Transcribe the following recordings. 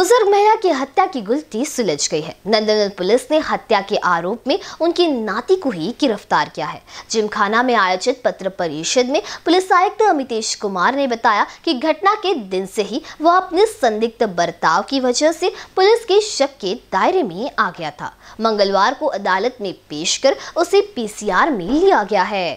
बुजुर्ग महिला की हत्या की गुत्थी सुलझ गई है। नंदनवन पुलिस ने हत्या के आरोप में उनकी नाती को ही गिरफ्तार किया है। जिमखाना में आयोजित पत्र परिषद में पुलिस आयुक्त अमितेश कुमार ने बताया कि घटना के दिन से ही वह अपने संदिग्ध बर्ताव की वजह से पुलिस के शक के दायरे में आ गया था। मंगलवार को अदालत में पेश कर उसे पीसीआर में लिया गया है।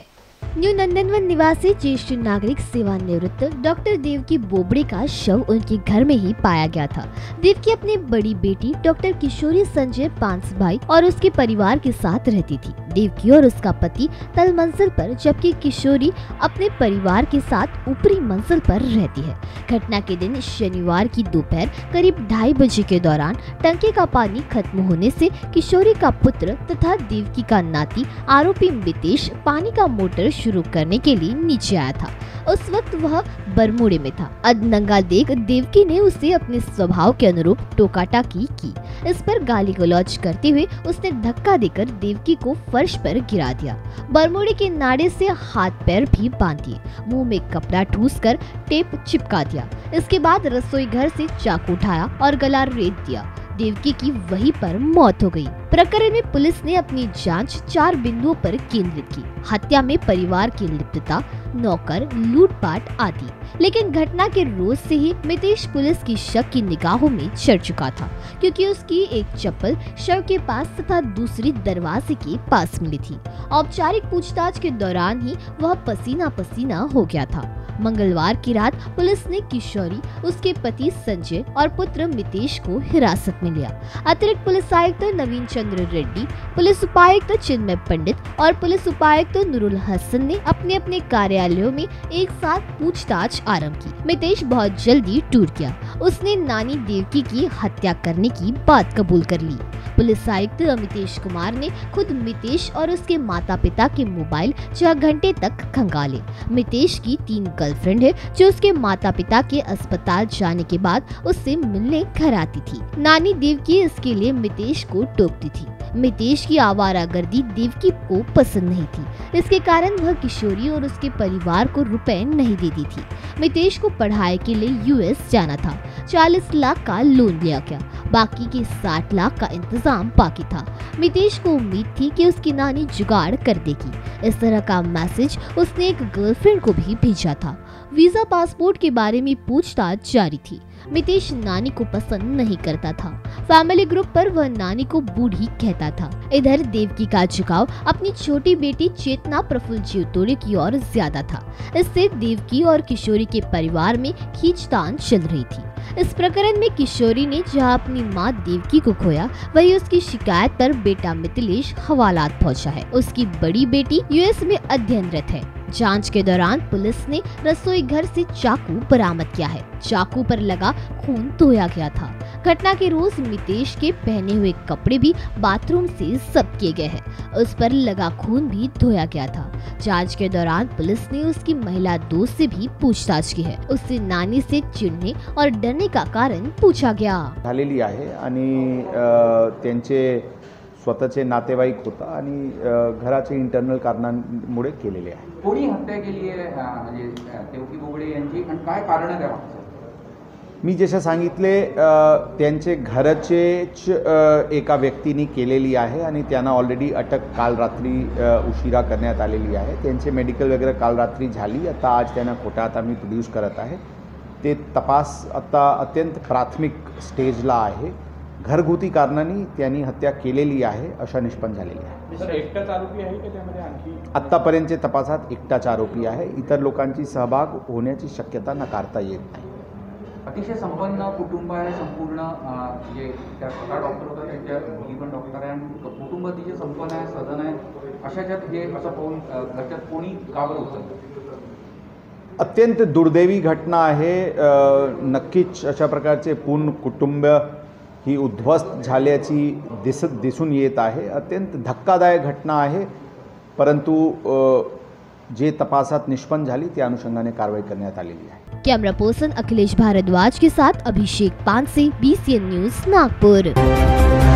न्यू नंदनवन निवासी ज्येष्ठ नागरिक सेवानिवृत्त डॉक्टर देवकी बोबड़े का शव उनके घर में ही पाया गया था। देवकी अपनी बड़ी बेटी डॉक्टर किशोरी संजय पांस भाई और उसके परिवार के साथ रहती थी। देवकी और उसका पति तल मंजिल पर, जबकि किशोरी अपने परिवार के साथ ऊपरी मंजिल पर रहती है। घटना के दिन शनिवार की दोपहर करीब 2:30 बजे के दौरान टंकी का पानी खत्म होने से किशोरी का पुत्र तथा देवकी का नाती आरोपी अमितेश पानी का मोटर शुरू करने के लिए नीचे आया था। उस वक्त वह बरमूडे में था। अधनंगा देख देवकी ने उसे अपने स्वभाव के अनुरूप टोकाटाकी की। इस पर गाली गलौज करते हुए उसने धक्का देकर देवकी को फर्श पर गिरा दिया। बरमूडे के नाड़े से हाथ पैर भी बांध दिए, मुंह में कपड़ा ठूसकर टेप चिपका दिया। इसके बाद रसोई घर से चाकू उठाया और गला रेत दिया। देवकी की वहीं पर मौत हो गई। प्रकरण में पुलिस ने अपनी जांच 4 बिंदुओं पर केंद्रित की: हत्या में परिवार की लिप्तता, नौकर, लूटपाट आदि। लेकिन घटना के रोज से ही मितेश पुलिस की शक की निगाहों में चढ़ चुका था, क्योंकि उसकी एक चप्पल शव के पास तथा दूसरी दरवाजे के पास मिली थी। औपचारिक पूछताछ के दौरान ही वह पसीना पसीना हो गया था। मंगलवार की रात पुलिस ने किशोरी, उसके पति संजय और पुत्र मितेश को हिरासत में लिया। अतिरिक्त पुलिस आयुक्त नवीन रेड्डी, पुलिस उपायुक्त चिन्मय पंडित और पुलिस उपायुक्त नुरुल हसन ने अपने अपने कार्यालयों में एक साथ पूछताछ आरंभ की। मितेश बहुत जल्दी टूट गया। उसने नानी देवकी की हत्या करने की बात कबूल कर ली। पुलिस आयुक्त अमितेश कुमार ने खुद मितेश और उसके माता पिता के मोबाइल 6 घंटे तक खंगाले। मितेश की 3 गर्लफ्रेंड है जो उसके माता पिता के अस्पताल जाने के बाद उससे मिलने घर आती थी। नानी देवकी इसके लिए मितेश को टोकती थी। मितेश की आवारागर्दी देवकी को पसंद नहीं थी। इसके कारण वह किशोरी और उसके परिवार को रुपए नहीं देती थी। मितेश को पढ़ाई के लिए यूएस जाना था। 40 लाख का लोन लिया गया, बाकी के 60 लाख का इंतजाम बाकी था। मितेश को उम्मीद थी कि उसकी नानी जुगाड़ कर देगी। इस तरह का मैसेज उसने एक गर्लफ्रेंड को भी भेजा था। वीजा पासपोर्ट के बारे में पूछताछ जारी थी। मितेश नानी को पसंद नहीं करता था। फैमिली ग्रुप पर वह नानी को बूढ़ी कहता था। इधर देवकी का झुकाव अपनी छोटी बेटी चेतना प्रफुल्ल जीवतोड़े की ओर ज्यादा था। इससे देवकी और किशोरी के परिवार में खींचतान चल रही थी। इस प्रकरण में किशोरी ने जहां अपनी मां देवकी को खोया, वहीं उसकी शिकायत पर बेटा मितेश हवालात पहुंचा है। उसकी बड़ी बेटी यूएस में अध्ययनरत है। जांच के दौरान पुलिस ने रसोई घर से चाकू बरामद किया है। चाकू पर लगा खून धोया गया था। घटना के रोज मितेश के पहने हुए कपड़े भी बाथरूम से जब्त किए गए हैं। उस पर लगा खून भी धोया गया था। जांच के दौरान पुलिस ने उसकी महिला दोस्त से भी पूछताछ की है। उससे नानी से चिढ़ने और डरने का कारण पूछा गया। झालेली आहे आणि त्यांचे स्वतःचे नातेवाईक होता आणि घराचे इंटरनल कारणांमुळे केलेले आहे। कोणी हत्या केली आहे म्हणजे देवकी बोबडे यांची आणि काय कारण आहे? मी जसे सांगितले त्यांचे घराचेच एका व्यक्तीने केलेली आहे आणि त्यांना ऑलरेडी अटक काल रात्री उशिरा करण्यात आलेली आहे। त्यांचे मेडिकल वगैरे काल रात्री झाली, आता आज त्यांना खोटा आता मी प्रोड्यूस करत आहे। ते तपास आता अत्यंत प्राथमिक स्टेजला आहे। घरगुती कारणांनी त्यांनी हत्या केलेली आहे अशा निष्पन्न झालेली आहे। सर, एकटाच आरोपी आहे की त्यामध्ये आणखी? आतापर्यंतच्या तपासात एकटाच आरोपी आहे, इतर लोकांची सहभाग होण्याची शक्यता नकारता येत नाही। अतिशय संपन्न कुटुंब आहे संपूर्ण, जे त्या स्वतः डॉक्टर होता त्यांच्या मुली पण डॉक्टर आहे, कुटुंब तिचे संपन्न आहे, सदन आहे, अशाच्यात हे असं पाहून घटक कोणी काबरू होतं? अत्यंत दुर्दैवी घटना आहे नक्कीच। अशा प्रकारचे पूर्ण कुटुंब ही उद्ध्वस्त झाल्याची दिसून येत आहे। अत्यंत धक्कादायक घटना आहे, परंतु जे तपासात निष्पन्न झाली त्या अनुषंगाने कारवाई करण्यात आलेली आहे। कैमरा पर्सन अखिलेश भारद्वाज के साथ अभिषेक पानसे, INBCN न्यूज, नागपुर।